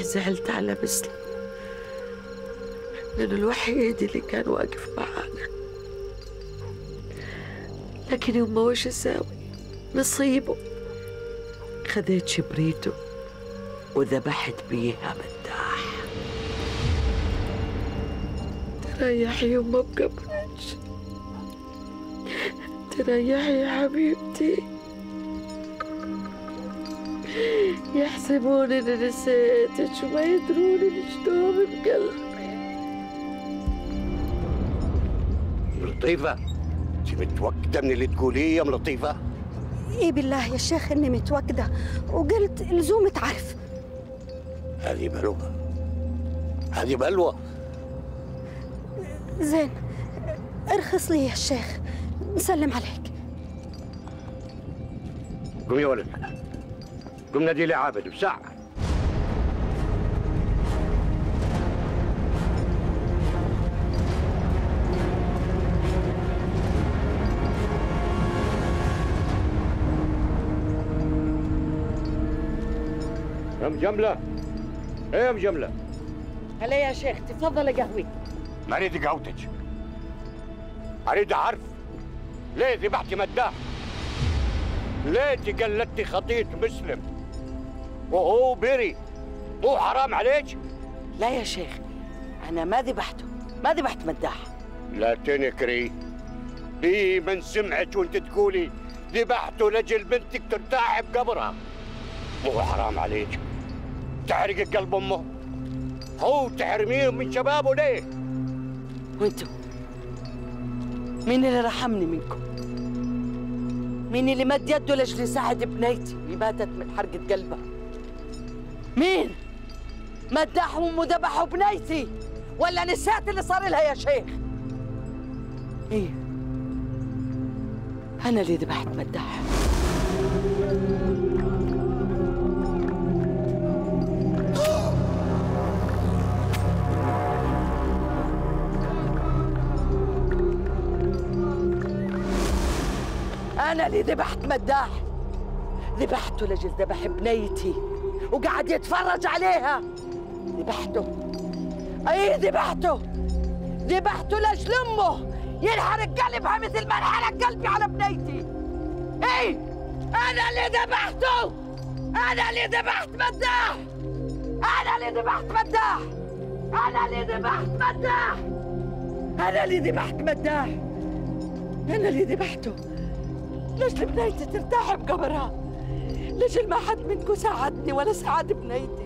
زعلت على مسلم لأنه الوحيد اللي كان واقف معانا، لكن يما وش أساوي؟ نصيبه. خذيت شبريته وذبحت بيها مداح. تريحي يما بقبرك، تريحي يا حبيبتي. يحسبون اني نسيتك وما يدرون انك دوم بقلبي. ام لطيفه، انت متوكده من اللي تقوليه يا ام لطيفه؟ اي بالله يا شيخ اني متوكده، وقلت لزوم تعرف. هذه بلوه، هذه بلوه. زين ارخص لي يا شيخ، نسلم عليك. قوم يا ولد، قم نادي لي عابد بساعة. أم جملة، إيه أم جملة؟ هلا يا شيخ، تفضل قهوي. ما أريد قهوتك، أريد أعرف ليه ذبحتي مداح؟ ليه تقلدتي خطية مسلم؟ وهو بري، مو حرام عليك؟ لا يا شيخ، أنا ما ذبحته، ما ذبحت مداح. لا تنكري، في من سمعك وأنت تقولي ذبحته لأجل بنتك ترتاح بقبرها. مو حرام عليك؟ تحرق قلب أمه، هو تحرميه من شبابه ليه؟ وأنتم؟ مين اللي رحمني منكم؟ مين اللي مد يده لأجل يساعد بنيتي اللي ماتت من حرقة قلبها؟ مين؟ مداحهم وذبحوا بنيتي، ولا نسيت اللي صار لها يا شيخ؟ ايه، انا اللي ذبحت مداح. انا اللي ذبحت مداح، ذبحته لجل ذبح بنيتي وقعد يتفرج عليها. ذبحته، اي ذبحته، ذبحته لاجل امه ينحرق قلبها مثل ما انحرق قلبي على بنيتي. اي انا اللي ذبحته، انا اللي ذبحت مداح، انا اللي ذبحت مداح، انا اللي ذبحت مداح، انا اللي ذبحت مداح، انا اللي ذبحته لاجل بنيتي ترتاح بقبرها، لجل ما حد منكم ساعدني ولا ساعد بنيتي.